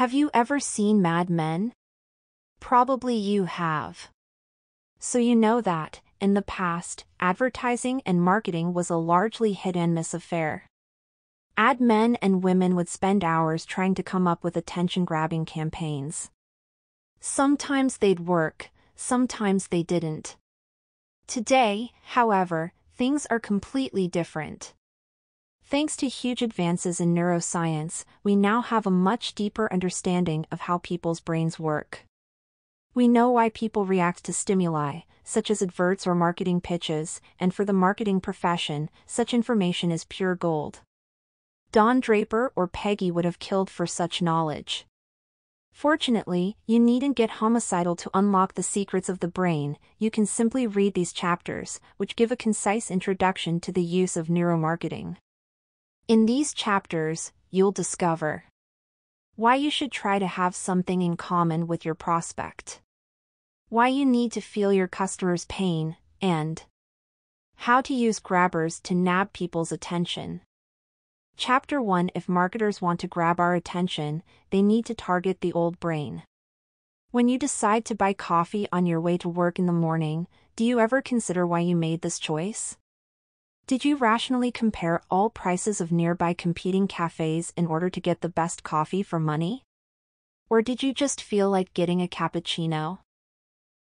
Have you ever seen Mad Men? Probably you have. So you know that, in the past, advertising and marketing was a largely hit-and-miss affair. Ad men and women would spend hours trying to come up with attention-grabbing campaigns. Sometimes they'd work, sometimes they didn't. Today, however, things are completely different. Thanks to huge advances in neuroscience, we now have a much deeper understanding of how people's brains work. We know why people react to stimuli, such as adverts or marketing pitches, and for the marketing profession, such information is pure gold. Don Draper or Peggy would have killed for such knowledge. Fortunately, you needn't get homicidal to unlock the secrets of the brain. You can simply read these chapters, which give a concise introduction to the use of neuromarketing. In these chapters, you'll discover why you should try to have something in common with your prospect, why you need to feel your customer's pain, and how to use grabbers to nab people's attention. Chapter 1. If marketers want to grab our attention, they need to target the old brain. When you decide to buy coffee on your way to work in the morning, do you ever consider why you made this choice? Did you rationally compare all prices of nearby competing cafes in order to get the best coffee for money? Or did you just feel like getting a cappuccino?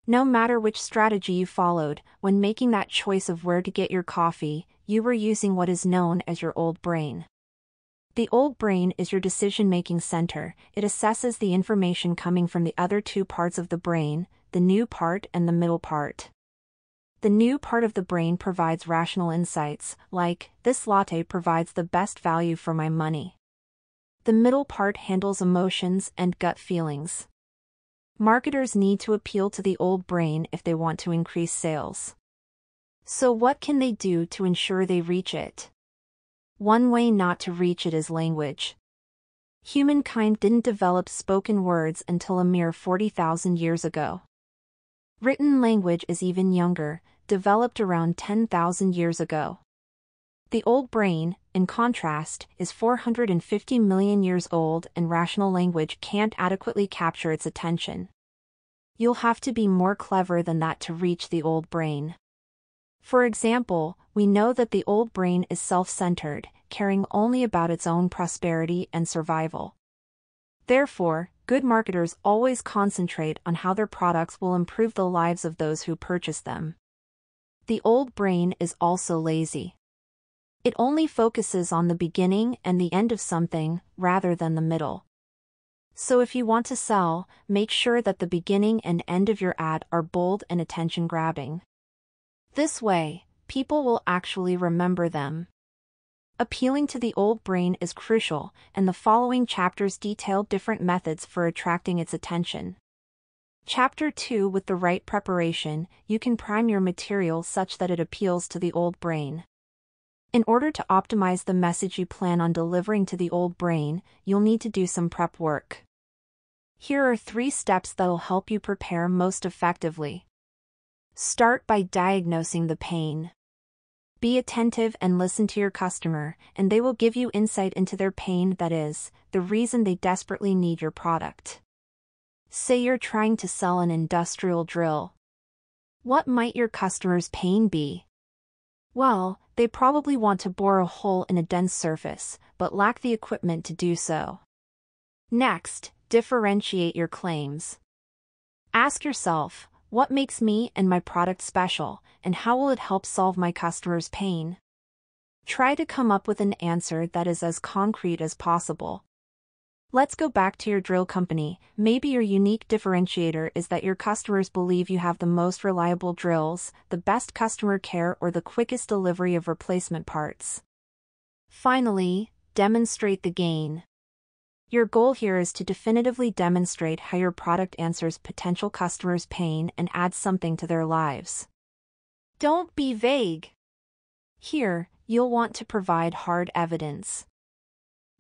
No matter which strategy you followed, when making that choice of where to get your coffee, you were using what is known as your old brain. The old brain is your decision-making center. It assesses the information coming from the other two parts of the brain, the new part and the middle part. The new part of the brain provides rational insights, like, this latte provides the best value for my money. The middle part handles emotions and gut feelings. Marketers need to appeal to the old brain if they want to increase sales. So what can they do to ensure they reach it? One way not to reach it is language. Humankind didn't develop spoken words until a mere 40,000 years ago. Written language is even younger, developed around 10,000 years ago. The old brain, in contrast, is 450 million years old and rational language can't adequately capture its attention. You'll have to be more clever than that to reach the old brain. For example, we know that the old brain is self-centered, caring only about its own prosperity and survival. Therefore, good marketers always concentrate on how their products will improve the lives of those who purchase them. The old brain is also lazy. It only focuses on the beginning and the end of something, rather than the middle. So if you want to sell, make sure that the beginning and end of your ad are bold and attention-grabbing. This way, people will actually remember them. Appealing to the old brain is crucial, and the following chapters detail different methods for attracting its attention. Chapter 2. With the right preparation, you can prime your material such that it appeals to the old brain. In order to optimize the message you plan on delivering to the old brain, you'll need to do some prep work. Here are 3 steps that'll help you prepare most effectively. Start by diagnosing the pain. Be attentive and listen to your customer, and they will give you insight into their pain, that is, the reason they desperately need your product. Say you're trying to sell an industrial drill. What might your customer's pain be? Well, they probably want to bore a hole in a dense surface, but lack the equipment to do so. Next, differentiate your claims. Ask yourself, what makes me and my product special, and how will it help solve my customer's pain? Try to come up with an answer that is as concrete as possible. Let's go back to your drill company. Maybe your unique differentiator is that your customers believe you have the most reliable drills, the best customer care, or the quickest delivery of replacement parts. Finally, demonstrate the gain. Your goal here is to definitively demonstrate how your product answers potential customers' pain and adds something to their lives. Don't be vague. Here, you'll want to provide hard evidence.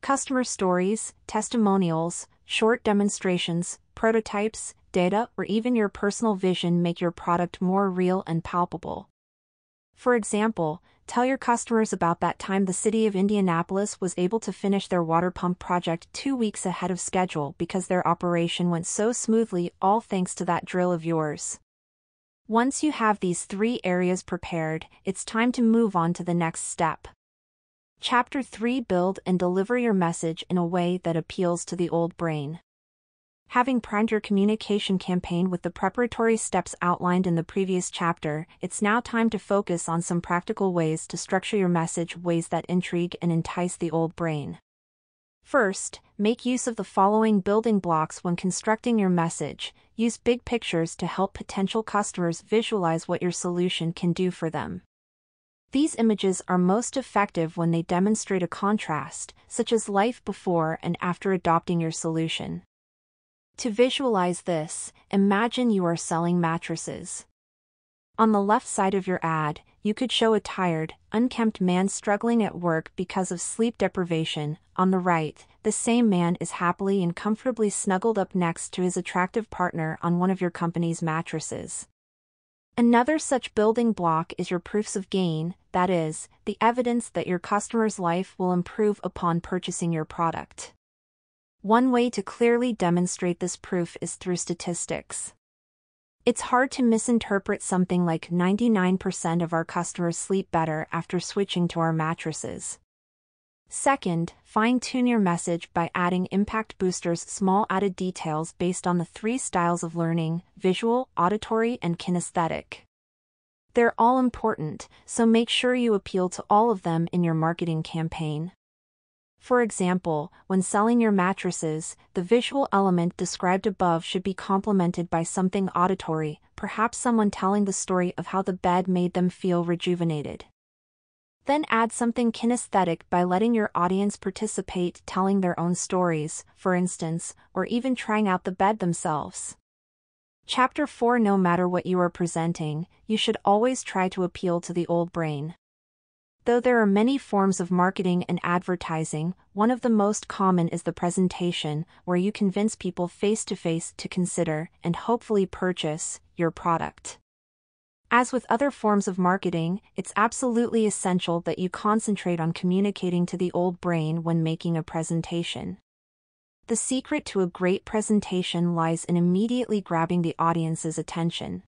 Customer stories, testimonials, short demonstrations, prototypes, data, or even your personal vision make your product more real and palpable. For example, Tell your customers about that time the city of Indianapolis was able to finish their water pump project 2 weeks ahead of schedule because their operation went so smoothly, all thanks to that drill of yours. Once you have these 3 areas prepared, it's time to move on to the next step. Chapter 3: Build and deliver your message in a way that appeals to the old brain. Having primed your communication campaign with the preparatory steps outlined in the previous chapter, it's now time to focus on some practical ways to structure your message, ways that intrigue and entice the old brain. First, make use of the following building blocks when constructing your message. Use big pictures to help potential customers visualize what your solution can do for them. These images are most effective when they demonstrate a contrast, such as life before and after adopting your solution. To visualize this, imagine you are selling mattresses. On the left side of your ad, you could show a tired, unkempt man struggling at work because of sleep deprivation. On the right, the same man is happily and comfortably snuggled up next to his attractive partner on one of your company's mattresses. Another such building block is your proofs of gain, that is, the evidence that your customer's life will improve upon purchasing your product. One way to clearly demonstrate this proof is through statistics. It's hard to misinterpret something like 99% of our customers sleep better after switching to our mattresses. Second, fine-tune your message by adding impact boosters, small added details based on the 3 styles of learning: visual, auditory, and kinesthetic. They're all important, so make sure you appeal to all of them in your marketing campaign. For example, when selling your mattresses, the visual element described above should be complemented by something auditory, perhaps someone telling the story of how the bed made them feel rejuvenated. Then add something kinesthetic by letting your audience participate, telling their own stories, for instance, or even trying out the bed themselves. Chapter 4: No matter what you are presenting, you should always try to appeal to the old brain. Though there are many forms of marketing and advertising, one of the most common is the presentation, where you convince people face-to-face to consider, and hopefully purchase, your product. As with other forms of marketing, it's absolutely essential that you concentrate on communicating to the old brain when making a presentation. The secret to a great presentation lies in immediately grabbing the audience's attention.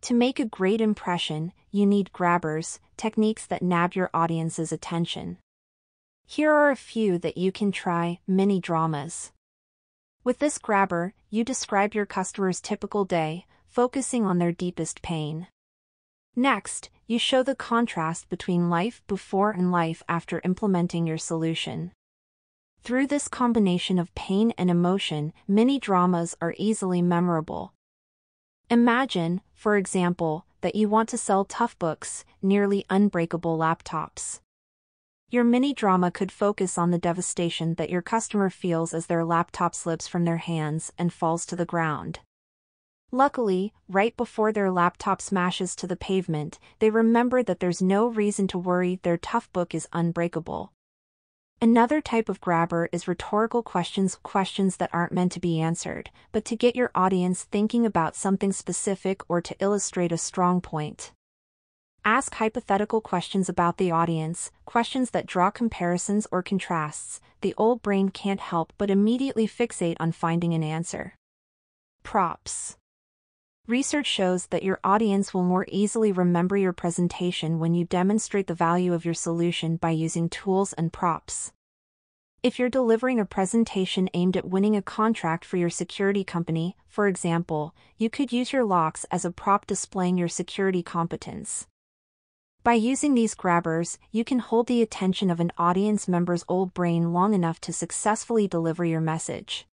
To make a great impression, you need grabbers, techniques that nab your audience's attention. Here are a few that you can try: mini dramas. With this grabber, you describe your customer's typical day, focusing on their deepest pain. Next, you show the contrast between life before and life after implementing your solution. Through this combination of pain and emotion, mini dramas are easily memorable. Imagine, for example, that you want to sell Toughbooks, nearly unbreakable laptops. Your mini-drama could focus on the devastation that your customer feels as their laptop slips from their hands and falls to the ground. Luckily, right before their laptop smashes to the pavement, they remember that there's no reason to worry, their Toughbook is unbreakable. Another type of grabber is rhetorical questions, questions that aren't meant to be answered, but to get your audience thinking about something specific or to illustrate a strong point. Ask hypothetical questions about the audience, questions that draw comparisons or contrasts. The old brain can't help but immediately fixate on finding an answer. Props. Research shows that your audience will more easily remember your presentation when you demonstrate the value of your solution by using tools and props. If you're delivering a presentation aimed at winning a contract for your security company, for example, you could use your locks as a prop displaying your security competence. By using these grabbers, you can hold the attention of an audience member's old brain long enough to successfully deliver your message.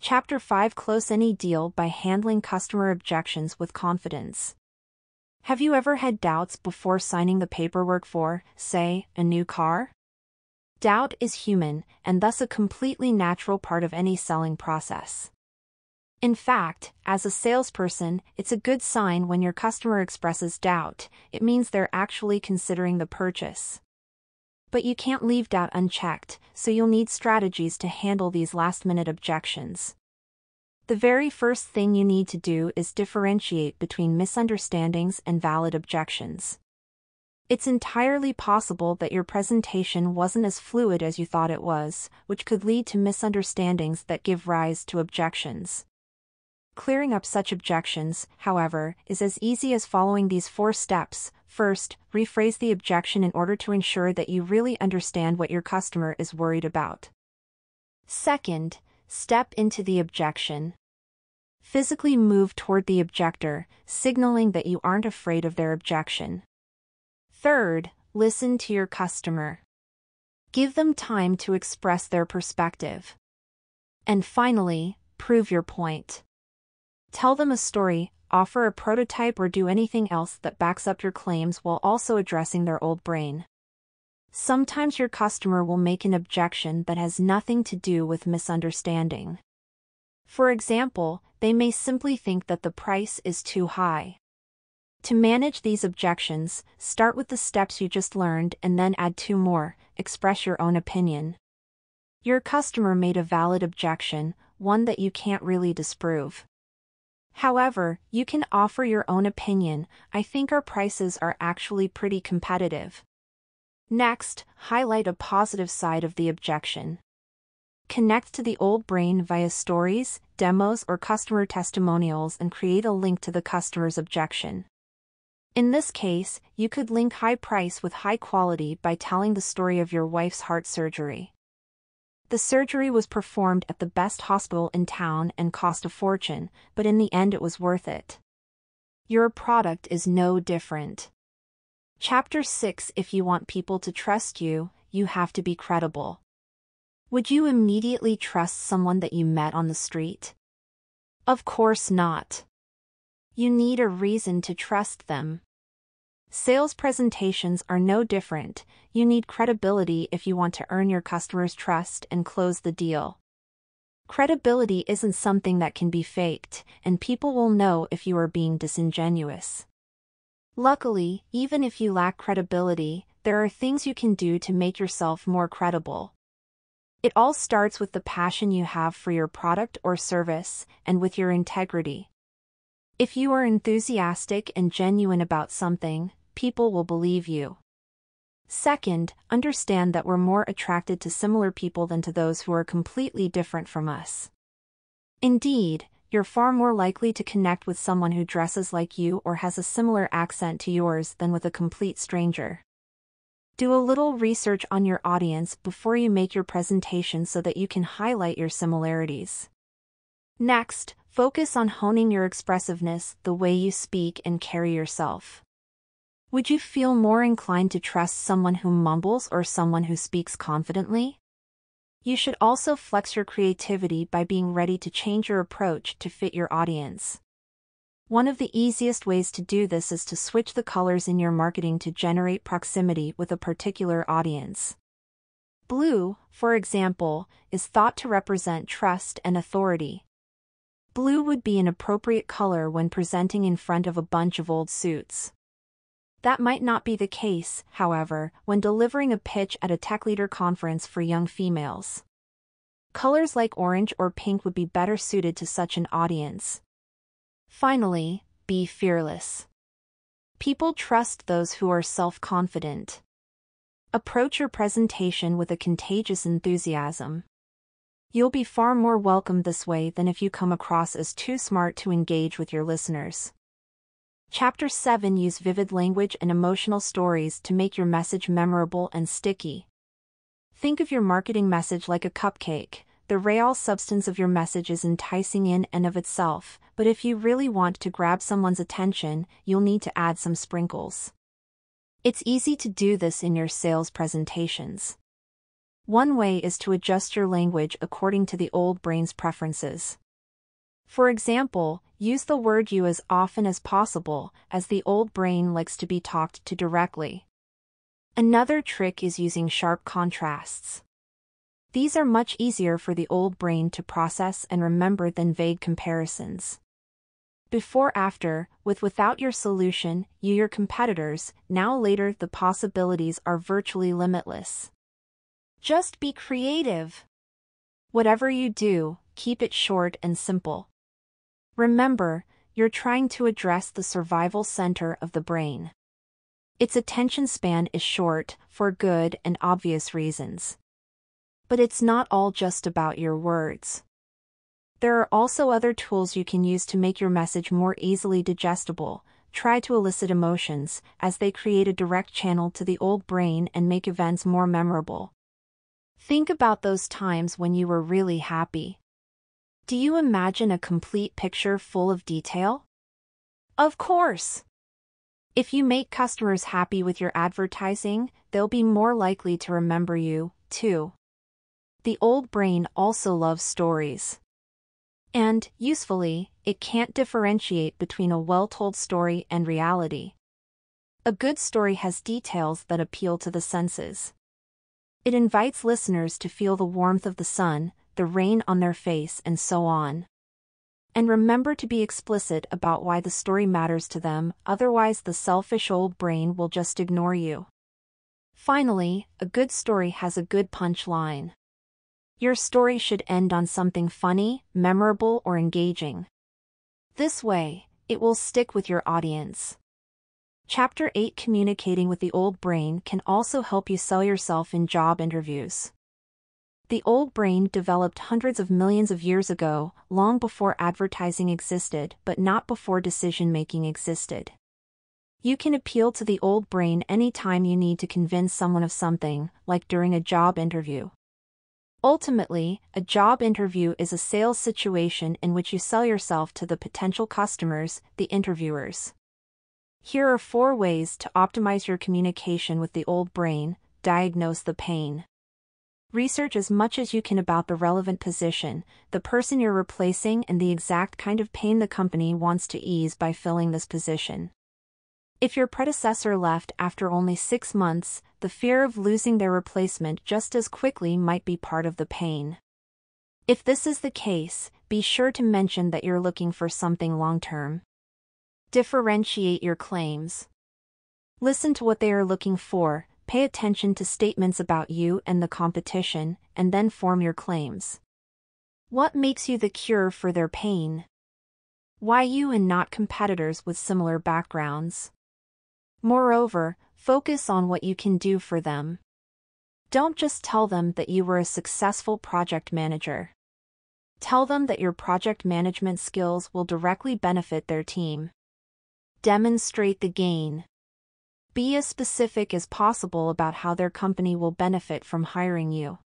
Chapter 5: Close any deal by handling customer objections with confidence. Have you ever had doubts before signing the paperwork for, say, a new car? Doubt is human, and thus a completely natural part of any selling process. In fact, as a salesperson, it's a good sign when your customer expresses doubt. It means they're actually considering the purchase. But you can't leave doubt unchecked, so you'll need strategies to handle these last-minute objections. The very first thing you need to do is differentiate between misunderstandings and valid objections. It's entirely possible that your presentation wasn't as fluid as you thought it was, which could lead to misunderstandings that give rise to objections. Clearing up such objections, however, is as easy as following these 4 steps. First, rephrase the objection in order to ensure that you really understand what your customer is worried about. Second, step into the objection. Physically move toward the objector, signaling that you aren't afraid of their objection. Third, listen to your customer. Give them time to express their perspective. And finally, prove your point. Tell them a story, offer a prototype, or do anything else that backs up your claims while also addressing their old brain. Sometimes your customer will make an objection that has nothing to do with misunderstanding. For example, they may simply think that the price is too high. To manage these objections, start with the steps you just learned and then add 2 more, express your own opinion. Your customer made a valid objection, one that you can't really disprove. However, you can offer your own opinion. I think our prices are actually pretty competitive. Next, highlight a positive side of the objection. Connect to the old brain via stories, demos, or customer testimonials and create a link to the customer's objection. In this case, you could link high price with high quality by telling the story of your wife's heart surgery. The surgery was performed at the best hospital in town and cost a fortune, but in the end it was worth it. Your product is no different. Chapter 6. If you want people to trust you, you have to be credible. Would you immediately trust someone that you met on the street? Of course not. You need a reason to trust them. Sales presentations are no different. You need credibility if you want to earn your customer's trust and close the deal. Credibility isn't something that can be faked, and people will know if you are being disingenuous. Luckily, even if you lack credibility, there are things you can do to make yourself more credible. It all starts with the passion you have for your product or service, and with your integrity. If you are enthusiastic and genuine about something, people will believe you. Second, understand that we're more attracted to similar people than to those who are completely different from us. Indeed, you're far more likely to connect with someone who dresses like you or has a similar accent to yours than with a complete stranger. Do a little research on your audience before you make your presentation so that you can highlight your similarities. Next, focus on honing your expressiveness, the way you speak and carry yourself. Would you feel more inclined to trust someone who mumbles or someone who speaks confidently? You should also flex your creativity by being ready to change your approach to fit your audience. One of the easiest ways to do this is to switch the colors in your marketing to generate proximity with a particular audience. Blue, for example, is thought to represent trust and authority. Blue would be an appropriate color when presenting in front of a bunch of old suits. That might not be the case, however, when delivering a pitch at a tech leader conference for young females. Colors like orange or pink would be better suited to such an audience. Finally, be fearless. People trust those who are self-confident. Approach your presentation with a contagious enthusiasm. You'll be far more welcome this way than if you come across as too smart to engage with your listeners. Chapter 7. Use vivid language and emotional stories to make your message memorable and sticky. Think of your marketing message like a cupcake. The real substance of your message is enticing in and of itself, but if you really want to grab someone's attention, you'll need to add some sprinkles. It's easy to do this in your sales presentations. One way is to adjust your language according to the old brain's preferences. For example, use the word you as often as possible, as the old brain likes to be talked to directly. Another trick is using sharp contrasts. These are much easier for the old brain to process and remember than vague comparisons. Before, after, with, without, your solution, you, your competitors, now, later. The possibilities are virtually limitless. Just be creative. Whatever you do, keep it short and simple. Remember, you're trying to address the survival center of the brain. Its attention span is short, for good and obvious reasons. But it's not all just about your words. There are also other tools you can use to make your message more easily digestible. Try to elicit emotions, as they create a direct channel to the old brain and make events more memorable. Think about those times when you were really happy. Do you imagine a complete picture full of detail? Of course! If you make customers happy with your advertising, they'll be more likely to remember you, too. The old brain also loves stories. And, usefully, it can't differentiate between a well-told story and reality. A good story has details that appeal to the senses. It invites listeners to feel the warmth of the sun, the rain on their face, and so on. And remember to be explicit about why the story matters to them, otherwise the selfish old brain will just ignore you. Finally, a good story has a good punchline. Your story should end on something funny, memorable, or engaging. This way, it will stick with your audience. Chapter 8: Communicating with the Old Brain can also help you sell yourself in job interviews. The old brain developed hundreds of millions of years ago, long before advertising existed, but not before decision-making existed. You can appeal to the old brain any time you need to convince someone of something, like during a job interview. Ultimately, a job interview is a sales situation in which you sell yourself to the potential customers, the interviewers. Here are 4 ways to optimize your communication with the old brain. Diagnose the pain. Research as much as you can about the relevant position, the person you're replacing, and the exact kind of pain the company wants to ease by filling this position. If your predecessor left after only 6 months, the fear of losing their replacement just as quickly might be part of the pain. If this is the case, be sure to mention that you're looking for something long-term. Differentiate your claims. Listen to what they are looking for, pay attention to statements about you and the competition, and then form your claims. What makes you the cure for their pain? Why you and not competitors with similar backgrounds? Moreover, focus on what you can do for them. Don't just tell them that you were a successful project manager. Tell them that your project management skills will directly benefit their team. Demonstrate the gain. Be as specific as possible about how their company will benefit from hiring you.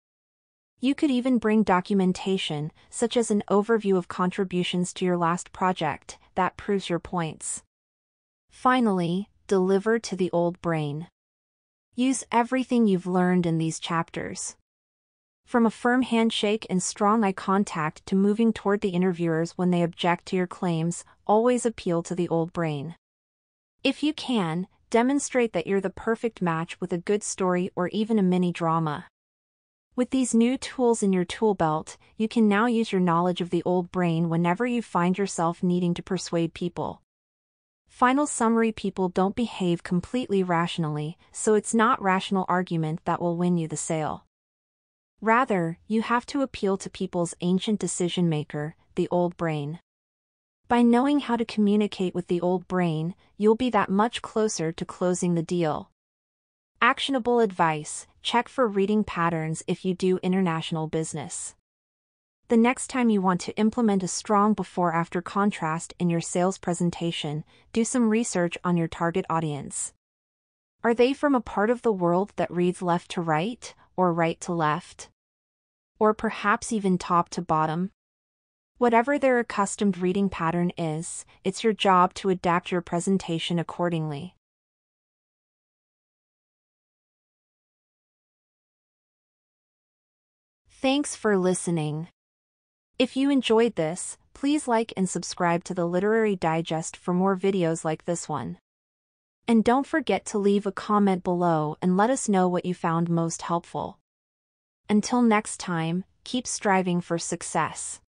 You could even bring documentation, such as an overview of contributions to your last project, that proves your points. Finally, deliver to the old brain. Use everything you've learned in these chapters. From a firm handshake and strong eye contact to moving toward the interviewers when they object to your claims, always appeal to the old brain. If you can, demonstrate that you're the perfect match with a good story or even a mini-drama. With these new tools in your tool belt, you can now use your knowledge of the old brain whenever you find yourself needing to persuade people. Final summary: people don't behave completely rationally, so it's not rational argument that will win you the sale. Rather, you have to appeal to people's ancient decision maker, the old brain. By knowing how to communicate with the old brain, you'll be that much closer to closing the deal. Actionable advice: check for reading patterns if you do international business. The next time you want to implement a strong before-after contrast in your sales presentation, do some research on your target audience. Are they from a part of the world that reads left to right, or right to left? Or perhaps even top to bottom? Whatever their accustomed reading pattern is, it's your job to adapt your presentation accordingly. Thanks for listening. If you enjoyed this, please like and subscribe to the Literary Digest for more videos like this one. And don't forget to leave a comment below and let us know what you found most helpful. Until next time, keep striving for success.